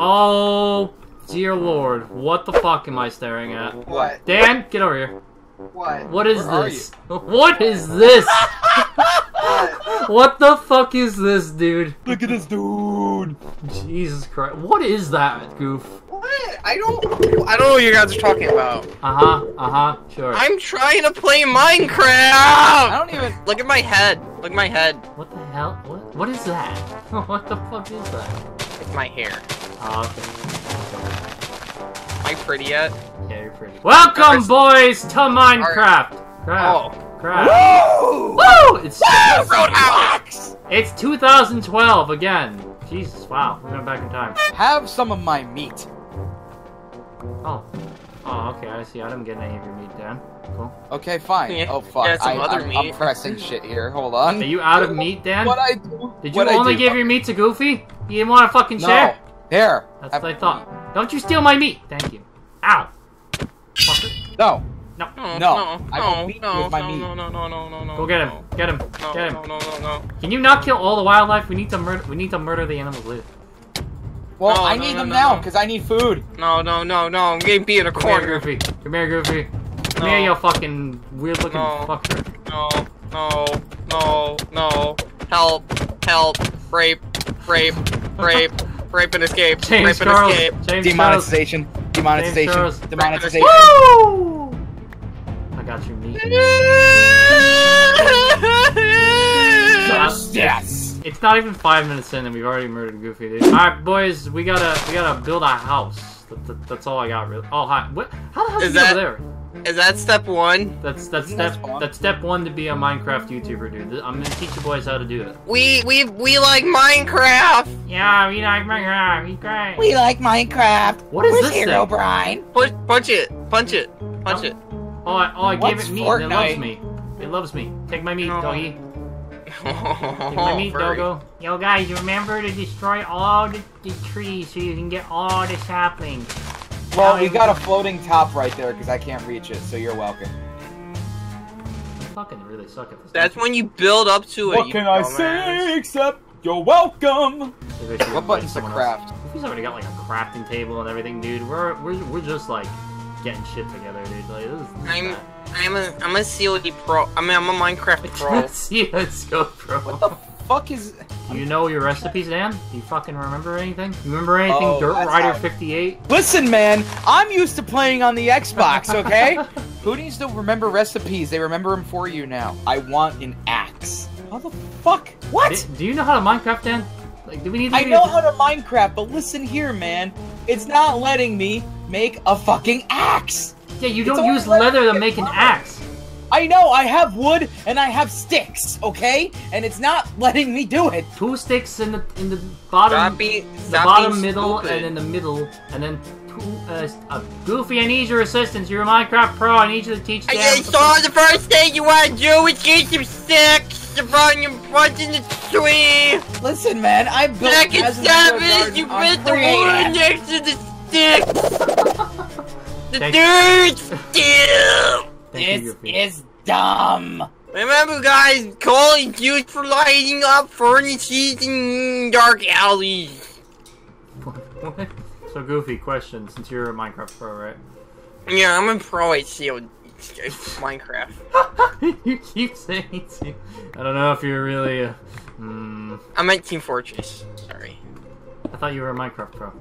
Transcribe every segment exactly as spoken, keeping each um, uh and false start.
Oh, dear Lord. What the fuck am I staring at? What? Dan, get over here. What? What is Where this? What is this? What? What the fuck is this, dude? Look at this dude! Jesus Christ. What is that, Goof? What? I don't I don't know what you guys are talking about. Uh-huh, uh-huh, sure. I'm trying to play Minecraft! I don't even look at my head. Look at my head. What the hell? What what is that? What the fuck is that? It's my hair. Oh, okay. Am I pretty yet? Yeah, you're pretty. Welcome, boys, to Minecraft! Our... Crap. Oh. Crap. Woo! Woo! It's, Woo! It's two thousand twelve again. Jesus, wow. We're going back in time. Have some of my meat. Oh. Oh, okay, I see. I didn't get any of your meat, Dan. Cool. Okay, fine. Yeah. Oh, fuck. Yeah, some I, other I, meat. I'm pressing shit here. Hold on. Are you out of meat, Dan? What I do? Did you what only give your meat to Goofy? You didn't want to fucking share? No. There. That's Have what I thought. Meat. Don't you steal my meat. Thank you. Ow. Fucker. No. No, no, no, I will no, no, with my no, meat. no, no, no, no, no, no, Go get him, no, get him, no, get him. No, no, no, no. Can you not kill all the wildlife? We need to murder. We need to murder the animals later. Well, no, I no, need no, them no, now because no. I need food. No, no, no, no. I'm getting beat in a corner. Come here, Goofy. Come here, Goofy. Come no. here, you fucking weird-looking no. fucker. No, no, no, no. Help, help, rape, rape, rape, rape and escape, James rape Charles. and escape. James demonetization, Charles. demonetization, James demonetization. demonetization. Got your meat. Yes. It's not even five minutes in, and we've already murdered Goofy, dude. All right, boys, we gotta we gotta build a house. That, that, that's all I got, really. Oh hi, what? How the hell is that over there? Is that step one? That's that's step that's step one to be a Minecraft YouTuber, dude. I'm gonna teach you boys how to do it. We we we like Minecraft. Yeah, we like Minecraft. We great. We like Minecraft. What is Where's this? Herobrine. Punch, punch it! Punch it! Punch no. it! Oh, I, oh, I gave it meat. Fortnite? It loves me. It loves me. Take my meat, no. doggy. Take my meat, doggo. Yo, guys, remember to destroy all the, the trees so you can get all the saplings. Well, now we got a floating top right there because I can't reach it, so you're welcome. You fucking really suck at this. That's thing. When you build up to it. What can I say except you're welcome? What button's the craft? He's already got like a crafting table and everything, dude. We're we're we're just like. Getting shit together, dude. Like, this is I'm, I'm a, I'm a C O D pro. I mean, I'm a Minecraft pro. C O D pro. What the fuck is? You know your recipes, Dan? Do you fucking remember anything? You remember anything? Oh, Dirt Rider fifty-eight. Listen, man, I'm used to playing on the Xbox. Okay. Who needs to remember recipes? They remember them for you now. I want an axe. How the fuck? What? Do, do you know how to Minecraft, Dan? Like, do we need? To I know how to Minecraft, but listen here, man. It's not letting me make a fucking axe! Yeah, you don't use leather to make an axe. I know, I have wood and I have sticks, okay? And it's not letting me do it. Two sticks in the in the bottom, the bottom middle, and in the middle, and then two. Uh, uh, Goofy, I need your assistance. You're a Minecraft pro. I need you to teach. I saw the first thing you want to do is get some sticks. The Listen, man, I built. Second step is you put the wood next to the stick. The third step. This is dumb. Remember, guys, coal is used for lighting up furnaces and dark alleys. What? So, Goofy, question: since you're a Minecraft pro, right? Yeah, I'm a pro at C O D. Minecraft. You keep saying team. I don't know if you're really. Uh, mm. I'm at Team Fortress. Sorry. I thought you were a Minecraft pro.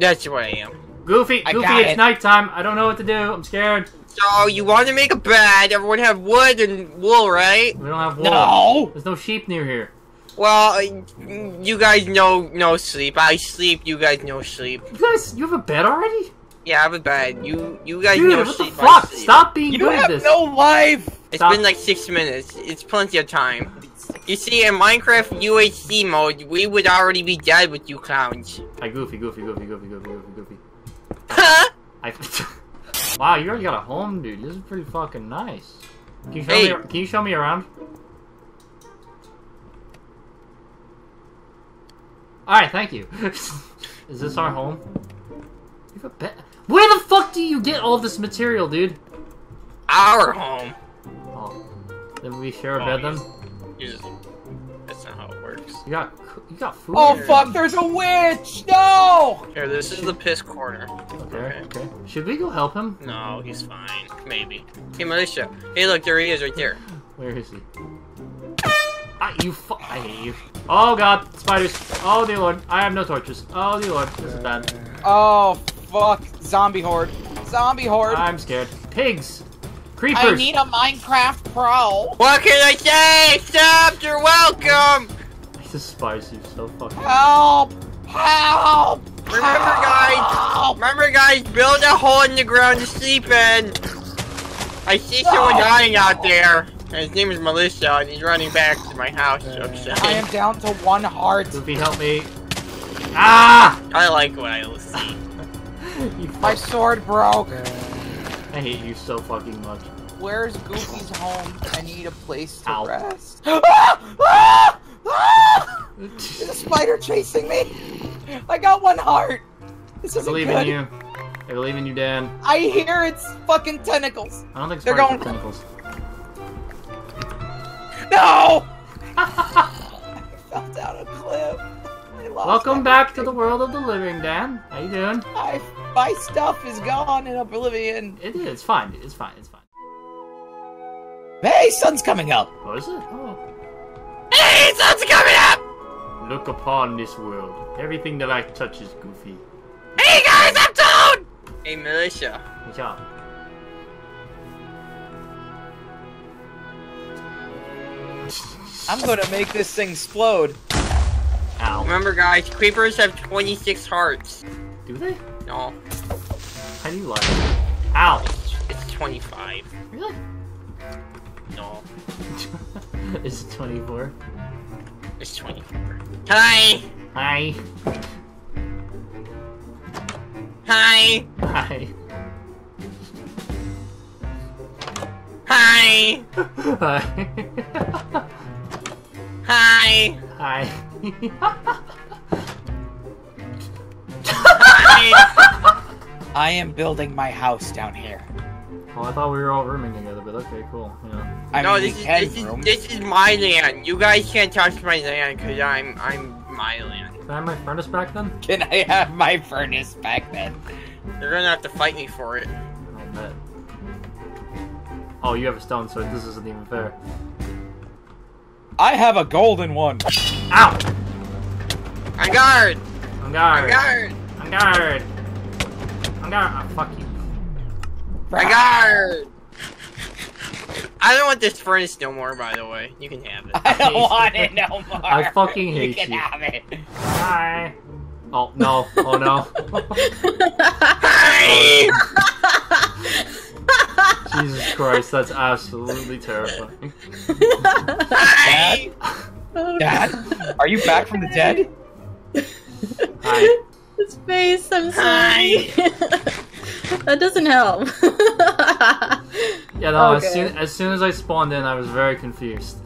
That's what I am. Goofy, I Goofy, it's it. nighttime. I don't know what to do. I'm scared. So you want to make a bed? Everyone have wood and wool, right? We don't have wool. No. There's no sheep near here. Well, you guys know no sleep. I sleep. You guys know sleep. You guys, you have a bed already? Yeah, I have a bed. You, you guys Dude, know what the fuck? Stop being you good at this. You have no life! It's Stop. been like six minutes. It's plenty of time. You see, in Minecraft U H C mode, we would already be dead with you clowns. Hi, Goofy, Goofy, Goofy, Goofy, Goofy, Goofy, Goofy. Huh? I... Wow, you already got a home, dude. This is pretty fucking nice. Can you show, hey. me, can you show me around? Alright, thank you. Is this our home? You have a bed? Where the fuck do you get all this material, dude? Our home. Oh. Did we share a oh, bed, then? Yes. Yes. That's not how it works. You got, you got food. Oh here. Fuck! There's a witch! No! Here, this is the piss corner. Okay, right. Okay. Should we go help him? No, he's fine. Maybe. Hey, Militia. Hey, look, there he is, right there. Where is he? Ah, you fu- I hate you. Oh god, spiders. Oh dear lord, I have no torches. Oh dear lord, this is bad. Oh fuck, zombie horde. Zombie horde. I'm scared. Pigs. Creepers. I need a Minecraft Pro. What can I say? Stop, you're welcome. I despise you so fucking. Help! Help! Remember guys, remember guys, build a hole in the ground to sleep in. I see someone dying out there. His name is Militia, and he's running back to my house. So upset. I am down to one heart. Goofy, help me! Ah! I like what I see. My sword broke. I hate you so fucking much. Where's Goofy's home? I need a place to Ow. rest. Ah! Ah! Ah! There's a spider chasing me. I got one heart. This isn't I believe good. in you. I believe in you, Dan. I hear it's fucking tentacles. I don't think they're going tentacles. No! I fell down a cliff. I lost Welcome everything. back to the world of the living, Dan. How you doing? I, my stuff is gone in oblivion. It is. It's fine. It's fine. It's fine. Hey, sun's coming up. What is it? Oh. Hey, sun's coming up! Look upon this world. Everything that I touch is Goofy. Hey, guys, I'm down! Hey, Militia. What's up? I'm gonna make this thing explode. Ow. Remember guys, creepers have twenty-six hearts. Do they? No. How do you like it? Ow. It's twenty-five. Really? No. Is it twenty-four? It's twenty-four. Hi! Hi. Hi! Hi. Hi! Hi. Hi! Hi. Hi! I am building my house down here. Well, I thought we were all rooming together, but okay, cool. Yeah. I no, mean, this, is, this, is, this is my land. You guys can't touch my land, because I'm, I'm my land. Can I have my furnace back then? Can I have my furnace back then? They're gonna have to fight me for it. I'll bet. Oh, you have a stone sword. This isn't even fair. I have a golden one. Ow! On guard! On guard! On guard! On guard! On guard! Oh, fuck you. On guard! I don't want this furnace no more, by the way. You can have it. I don't want it no more. I fucking hate you. You can have it. Bye. Oh, no. Oh, no. Jesus Christ, that's absolutely terrifying. Dad? Dad? Are you back from the dead? Hi. His face, I'm sorry. That doesn't help. Yeah, no, okay. as, soon, as soon as I spawned in, I was very confused.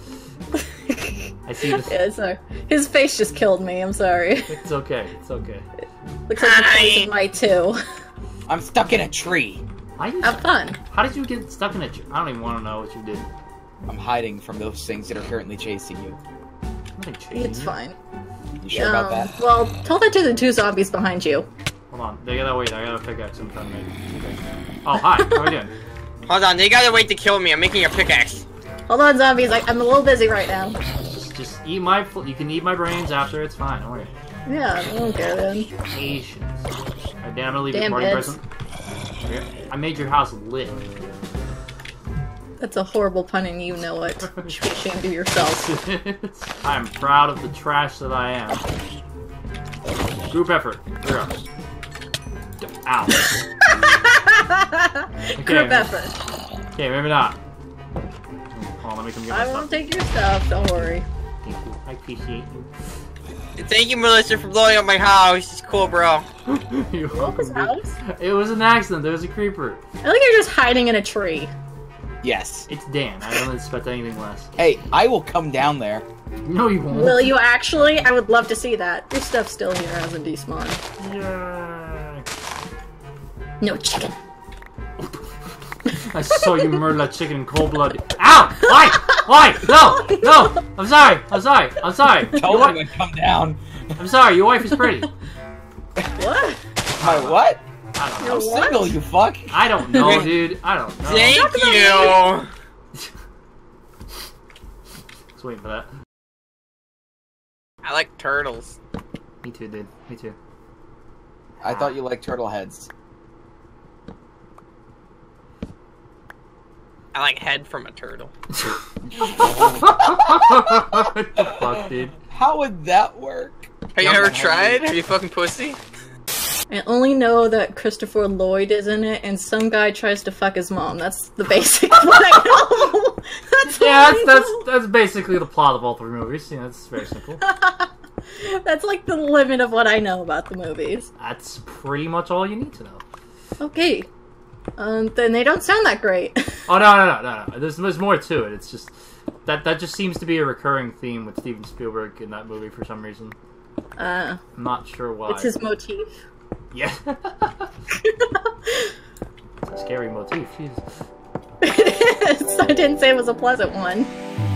I see this. Yeah, sorry. His face just killed me, I'm sorry. It's okay, it's okay. It looks like Hi. the face of my two. I'm stuck in a tree. Why you Have fun. How did you get stuck in a tree? I don't even want to know what you did. I'm hiding from those things that are currently chasing you. I'm not chasing it's you. fine. You sure um, about that? Well, tell that to the two zombies behind you. Hold on, they gotta wait. I gotta pickaxe them from me. Okay. Oh, hi. How are you doing? Hold on, they gotta wait to kill me. I'm making a pickaxe. Hold on, zombies. I I'm a little busy right now. Just, just eat my. You can eat my brains after. It's fine. Don't worry. Yeah, I don't care then. Patience. Alright, Dan, I'm gonna leave the party present. I made your house lit. That's a horrible pun, and you know it. You should be ashamed of yourself. I am proud of the trash that I am. Group effort. We're up. Ow. Okay, Group effort. Okay, maybe not. Hold on, let me come get my I won't stuff. take your stuff, don't worry. Thank you. I appreciate you. Thank you, Militia, for blowing up my house. It's cool, bro. You're welcome, house? It was an accident. There was a creeper. I think you're just hiding in a tree. Yes. It's Dan. I don't expect anything less. Hey, I will come down there. No, you won't. Will you actually? I would love to see that. Your stuff's still here. Hasn't despawned. Yeah. No chicken. I saw you murder that chicken in cold blood. Ow! Why? Why? No! No! I'm sorry! I'm sorry! I'm sorry! Tell him to come down. I'm sorry, your wife is pretty. What? My what? I don't know. I'm single, what? You fuck! I don't know, dude. I don't know. Thank you! Just waiting for that. I like turtles. Me too, dude. Me too. I thought you liked turtle heads. I like head from a turtle. What the fuck, dude? How would that work? Have you ever tried? Are you fucking pussy? I only know that Christopher Lloyd is in it, and some guy tries to fuck his mom. That's the basic one I know. That's yeah, that's, that's that's basically the plot of all three movies. Yeah, that's very simple. That's like the limit of what I know about the movies. That's pretty much all you need to know. Okay. Um, then they don't sound that great. Oh, no, no, no, no, no. There's, there's more to it. It's just... That that just seems to be a recurring theme with Steven Spielberg in that movie for some reason. Uh, I'm not sure why. It's his motif. Yeah. It's a scary motif, Jesus. It is. I didn't say it was a pleasant one.